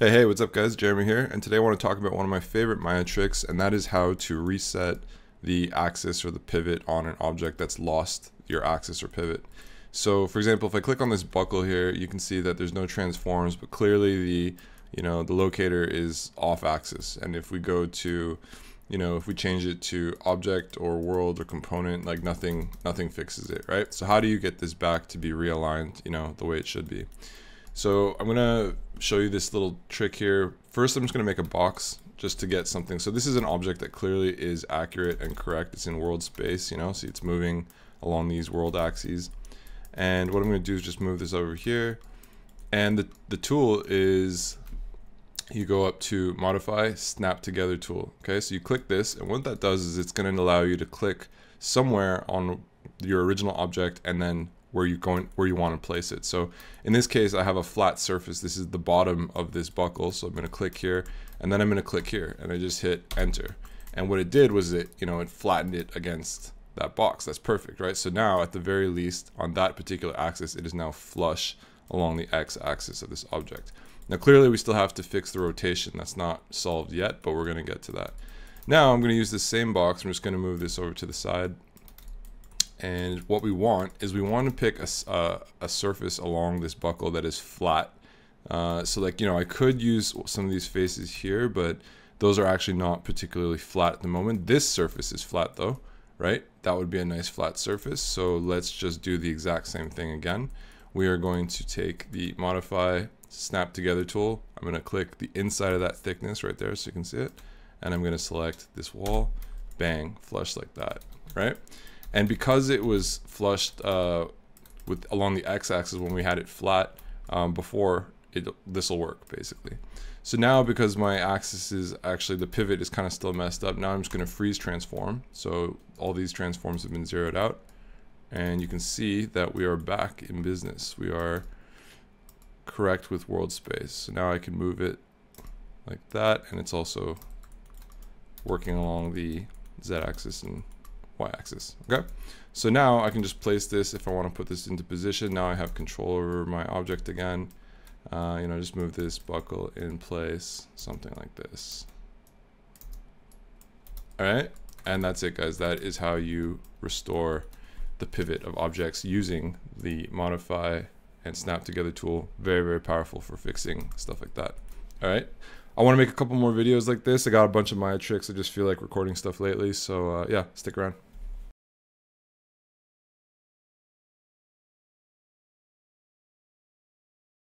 Hey, what's up guys, Jeremy here, and today I want to talk about one of my favorite Maya tricks, and that is how to reset the axis or the pivot on an object that's lost your axis or pivot. So for example, if I click on this buckle here, you can see that there's no transforms, but clearly the locator is off axis. And if we go to, if we change it to object or world or component, like nothing fixes it, right? So how do you get this back to be realigned, the way it should be? So I'm gonna show you this little trick here. First, I'm just gonna make a box just to get something. So this is an object that clearly is accurate and correct. It's in world space, so it's moving along these world axes. And what I'm gonna do is just move this over here. And the tool is, you go up to Modify, Snap Together Tool. Okay, so you click this, and what that does is it's gonna allow you to click somewhere on your original object and then where you want to place it. So in this case, I have a flat surface. This is the bottom of this buckle. So I'm going to click here, and then I'm going to click here, and I just hit enter. And what it did was it, it flattened it against that box. That's perfect, right? So now at the very least on that particular axis, it is now flush along the X axis of this object. Now, clearly we still have to fix the rotation. That's not solved yet, but we're going to get to that. Now I'm going to use the same box. I'm just going to move this over to the side. And what we want is we want to pick a surface along this buckle that is flat. So like, I could use some of these faces here, but those are actually not particularly flat at the moment. This surface is flat though, right? That would be a nice flat surface. So let's just do the exact same thing again. We are going to take the Modify Snap Together tool. I'm going to click the inside of that thickness right there so you can see it. And I'm going to select this wall, bang, flush like that, right? And because it was flushed along the x-axis when we had it flat before, this will work basically. So now because my axis is actually, the pivot is kind of still messed up, now I'm just going to freeze transform. So all these transforms have been zeroed out. And you can see that we are back in business. We are correct with world space. So now I can move it like that. And it's also working along the z-axis and y-axis. Okay, so now I can just place this. If I want to put this into position, now I have control over my object again. Just move this buckle in place, something like this. All right, and that's it, guys. That is how you restore the pivot of objects using the Modify and Snap Together tool. Very, very powerful for fixing stuff like that. All right. I want to make a couple more videos like this. I got a bunch of Maya tricks. I just feel like recording stuff lately. So yeah, stick around.